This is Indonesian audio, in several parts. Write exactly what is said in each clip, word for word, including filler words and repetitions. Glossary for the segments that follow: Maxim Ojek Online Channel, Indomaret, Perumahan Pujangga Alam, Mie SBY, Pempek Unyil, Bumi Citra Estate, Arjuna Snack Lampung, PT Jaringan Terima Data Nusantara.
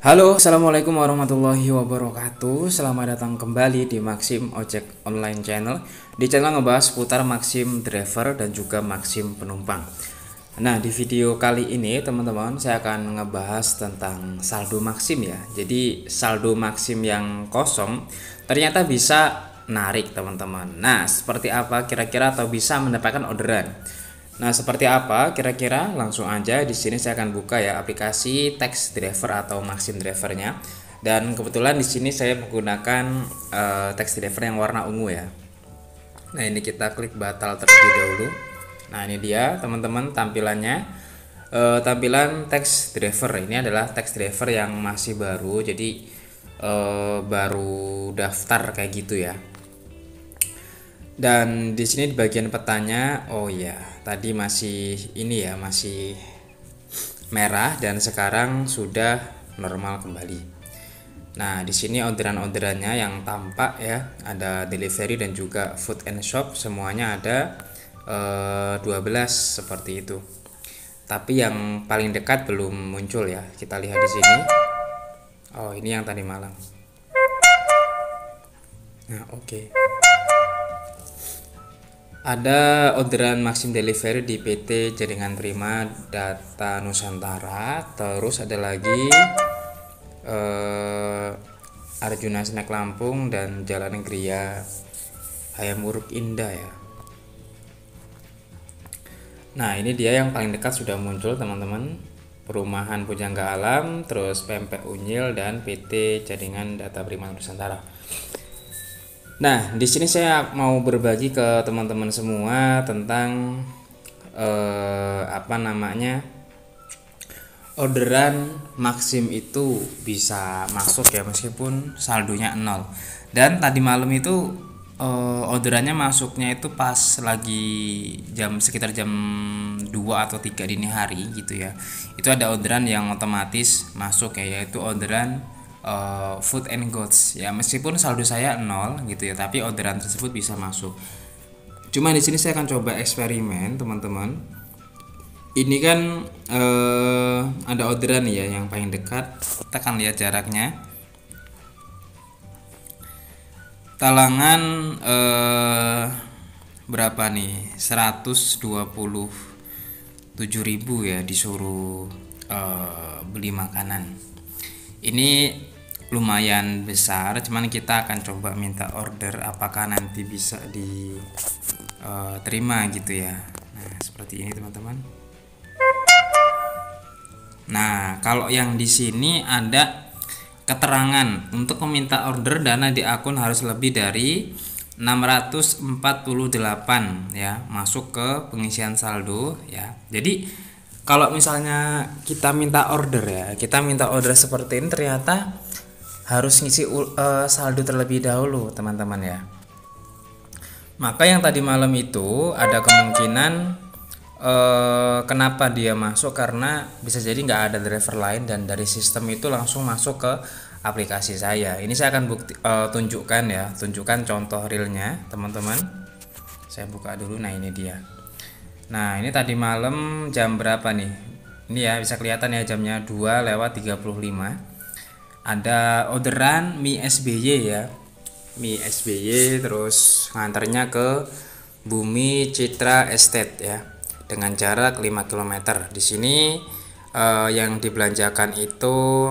Halo, assalamualaikum warahmatullahi wabarakatuh. Selamat datang kembali di Maxim Ojek Online Channel. Di channel ngebahas seputar Maxim driver dan juga Maxim penumpang. Nah, di video kali ini teman-teman, saya akan ngebahas tentang saldo Maxim ya. Jadi saldo Maxim yang kosong ternyata bisa narik teman-teman. Nah, seperti apa kira-kira atau bisa mendapatkan orderan. Nah, seperti apa kira-kira? Langsung aja di sini saya akan buka ya aplikasi Text Driver atau Maxim Drivernya. Dan kebetulan di sini saya menggunakan uh, Text Driver yang warna ungu ya. Nah, ini kita klik batal terlebih dahulu. Nah, ini dia teman-teman tampilannya. Uh, tampilan Text Driver ini adalah Text Driver yang masih baru, jadi uh, baru daftar kayak gitu ya. Dan di sini di bagian petanya, oh ya, tadi masih ini ya, masih merah dan sekarang sudah normal kembali. Nah, di sini orderan-orderannya yang tampak ya, ada delivery dan juga food and shop, semuanya ada eh, dua belas seperti itu. Tapi yang paling dekat belum muncul ya. Kita lihat di sini. Oh, ini yang tadi malam. Nah, oke. Okay. Ada orderan Maxim Delivery di P T Jaringan Terima Data Nusantara. Terus ada lagi eh, Arjuna Snack Lampung dan Jalan Negeriya Hayam Uruk Indah ya. Nah, ini dia yang paling dekat sudah muncul teman-teman. Perumahan Pujangga Alam, terus Pempek Unyil dan P T Jaringan Data Prima Nusantara. Nah, di sini saya mau berbagi ke teman-teman semua tentang eh, apa namanya, orderan Maxim itu bisa masuk ya meskipun saldonya nol. Dan tadi malam itu eh, orderannya masuknya itu pas lagi jam sekitar jam dua atau tiga dini hari gitu ya. Itu ada orderan yang otomatis masuk ya, yaitu orderan Uh, food and goods ya, meskipun saldo saya nol gitu ya, tapi orderan tersebut bisa masuk. Cuma di sini saya akan coba eksperimen teman-teman. Ini kan uh, ada orderan ya yang paling dekat. Kita akan lihat jaraknya. Talangan uh, berapa nih? seratus dua puluh tujuh ribu ya disuruh uh, beli makanan. Ini lumayan besar, cuman kita akan coba minta order apakah nanti bisa diterima uh, gitu ya. Nah, seperti ini teman-teman. Nah, kalau yang di sini ada keterangan untuk meminta order dana di akun harus lebih dari enam ratus empat puluh delapan ya, masuk ke pengisian saldo ya. Jadi kalau misalnya kita minta order ya, kita minta order seperti ini ternyata harus ngisi uh, saldo terlebih dahulu teman-teman ya. Maka yang tadi malam itu ada kemungkinan uh, kenapa dia masuk, karena bisa jadi nggak ada driver lain dan dari sistem itu langsung masuk ke aplikasi saya. Ini saya akan bukti, uh, tunjukkan ya, tunjukkan contoh realnya teman-teman. Saya buka dulu, nah ini dia. Nah, ini tadi malam jam berapa nih? Ini ya, bisa kelihatan ya jamnya dua lewat tiga puluh lima. Ada orderan Mie S B Y ya. Mie S B Y terus nganternya ke Bumi Citra Estate ya. Dengan jarak lima kilometer. Di sini eh, yang dibelanjakan itu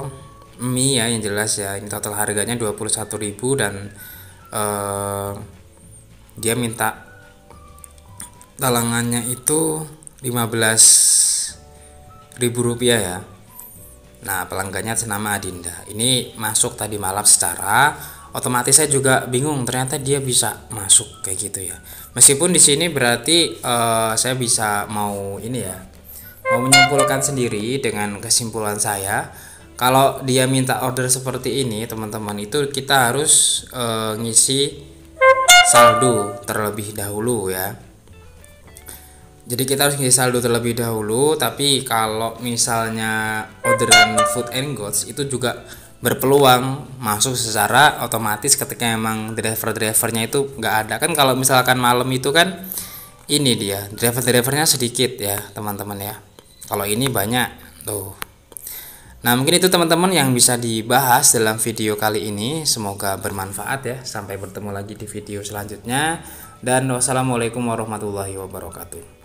mie ya yang jelas ya. Ini total harganya dua puluh satu ribu dan eh, dia minta talangannya itu lima belas ribu rupiah ya. Nah, pelanggannya senama Adinda. Ini masuk tadi malam secara otomatis. Saya juga bingung ternyata dia bisa masuk kayak gitu ya. Meskipun di sini berarti uh, saya bisa mau ini ya, mau menyimpulkan sendiri dengan kesimpulan saya. Kalau dia minta order seperti ini teman-teman, itu kita harus uh, ngisi saldo terlebih dahulu ya. Jadi kita harus ngisi saldo terlebih dahulu, tapi kalau misalnya orderan food and goods itu juga berpeluang masuk secara otomatis ketika emang driver-drivernya itu nggak ada. Kan kalau misalkan malam itu kan ini dia, driver-drivernya sedikit ya teman-teman ya. Kalau ini banyak tuh. Nah, mungkin itu teman-teman yang bisa dibahas dalam video kali ini. Semoga bermanfaat ya. Sampai bertemu lagi di video selanjutnya. Dan wassalamualaikum warahmatullahi wabarakatuh.